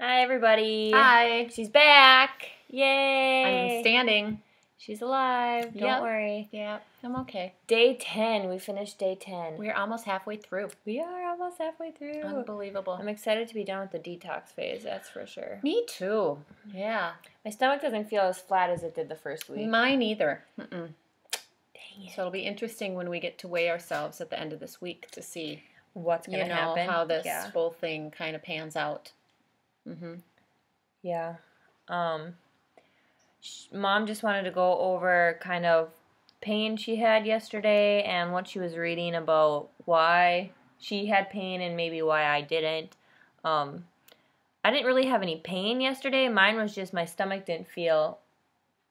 Hi, everybody. Hi. She's back. Yay. I'm standing. She's alive. Don't worry. Yeah, I'm okay. Day 10. We finished day 10. We're almost halfway through. We are almost halfway through. Unbelievable. I'm excited to be done with the detox phase, that's for sure. Me too. Yeah. My stomach doesn't feel as flat as it did the first week. Mine either. Mm-mm. Dang it. So it'll be interesting when we get to weigh ourselves at the end of this week to see what's going to happen. You know, how this whole thing kind of pans out. Mm-hmm. Yeah. Mom just wanted to go over kind of pain she had yesterday and what she was reading about why she had pain and maybe why I didn't. I didn't really have any pain yesterday. Mine was just my stomach didn't feel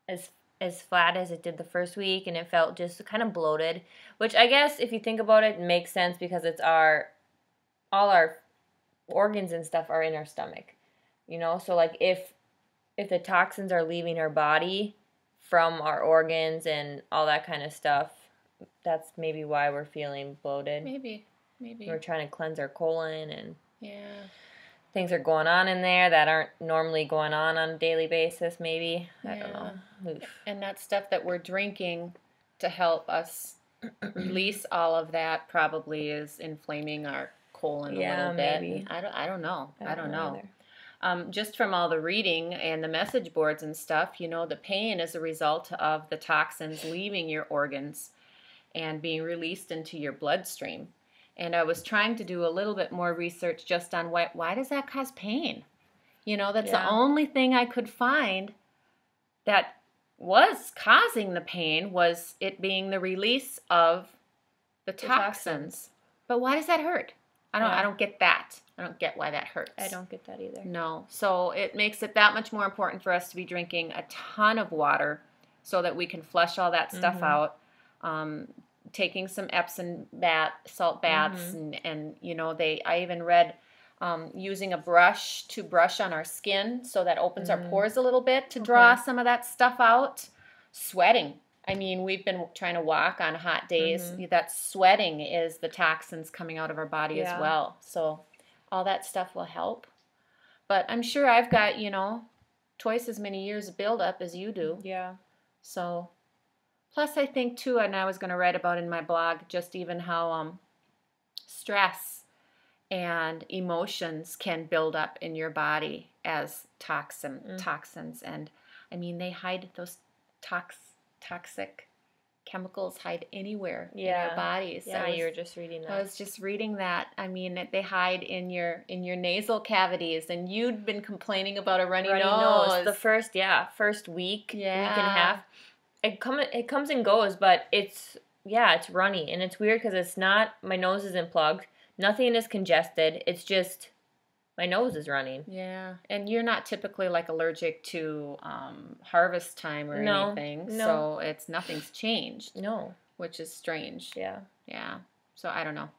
as flat as it did the first week, and it felt just kind of bloated, which I guess if you think about it makes sense because it's all our organs and stuff are in our stomach, you know? So like if the toxins are leaving our body from our organs and all that kind of stuff, that's maybe why we're feeling bloated. Maybe. We're trying to cleanse our colon and things are going on in there that aren't normally going on a daily basis maybe. I don't know. Oof. And that stuff that we're drinking to help us release all of that probably is inflaming our colon a little bit. Maybe. I don't know. I don't know. Just from all the reading and the message boards and stuff, you know, the pain is a result of the toxins leaving your organs and being released into your bloodstream. And I was trying to do a little bit more research just on why does that cause pain? You know, that's the only thing I could find that was causing the pain was it being the release of the toxins. But why does that hurt? I don't get that. I don't get why that hurts. I don't get that either. No. So it makes it that much more important for us to be drinking a ton of water so that we can flush all that stuff out. Taking some Epsom salt baths and you know, I even read using a brush to brush on our skin so that opens our pores a little bit to draw some of that stuff out. Sweating. I mean, we've been trying to walk on hot days. That sweating is the toxins coming out of our body as well. So all that stuff will help. But I'm sure I've got, you know, twice as many years of buildup as you do. Yeah. So, plus I think too, and I was going to write about in my blog, just even how stress and emotions can build up in your body as toxins. And, I mean, they hide those toxic chemicals hide anywhere in our bodies. Yeah, you were just reading that. I was just reading that. I mean, they hide in your nasal cavities, and you'd been complaining about a runny nose. The first week and a half. It comes and goes, but it's runny, and it's weird because it's not, my nose isn't plugged. Nothing is congested. It's just my nose is running. Yeah, and you're not typically like allergic to harvest time or anything, so nothing's changed. No, which is strange. Yeah. So I don't know,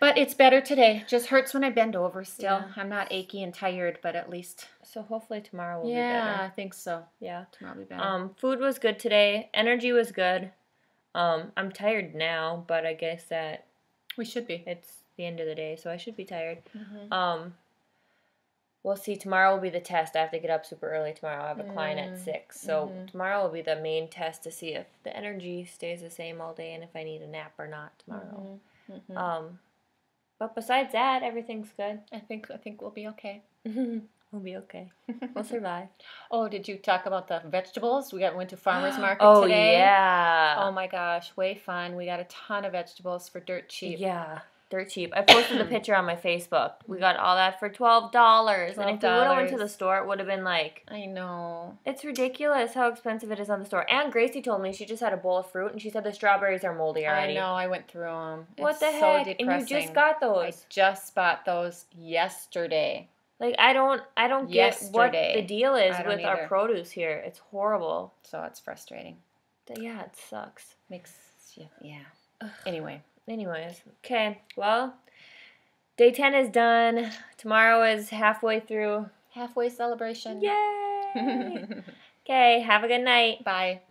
but it's better today. Just hurts when I bend over. Still, I'm not achy and tired, but at least. So hopefully tomorrow will be better. Yeah, I think so. Yeah, tomorrow will be better. Food was good today. Energy was good. I'm tired now, but I guess that we should be. It's the end of the day, so I should be tired. We'll see. Tomorrow will be the test. I have to get up super early tomorrow. I have a client at 6, so tomorrow will be the main test to see if the energy stays the same all day and if I need a nap or not tomorrow. But besides that, everything's good. I think we'll be okay. We'll be okay. We'll survive. Oh, did you talk about the vegetables? We went to farmer's market today. Oh, yeah. Oh, my gosh. Way fun. We got a ton of vegetables for dirt cheap. Yeah. They're cheap. I posted a picture on my Facebook. We got all that for $12. And if we would have went to the store, it would have been like... I know. It's ridiculous how expensive it is on the store. And Gracie told me she just had a bowl of fruit, and she said the strawberries are moldy already. I know. I went through them. What the heck? So depressing. And you just got those. I just bought those yesterday. Like, I don't get what the deal is with our produce here. It's horrible. So it's frustrating. Yeah, it sucks. Makes you... Yeah. Ugh. Anyways, okay, well, day 10 is done. Tomorrow is halfway through. Halfway celebration. Yay! Okay, have a good night. Bye.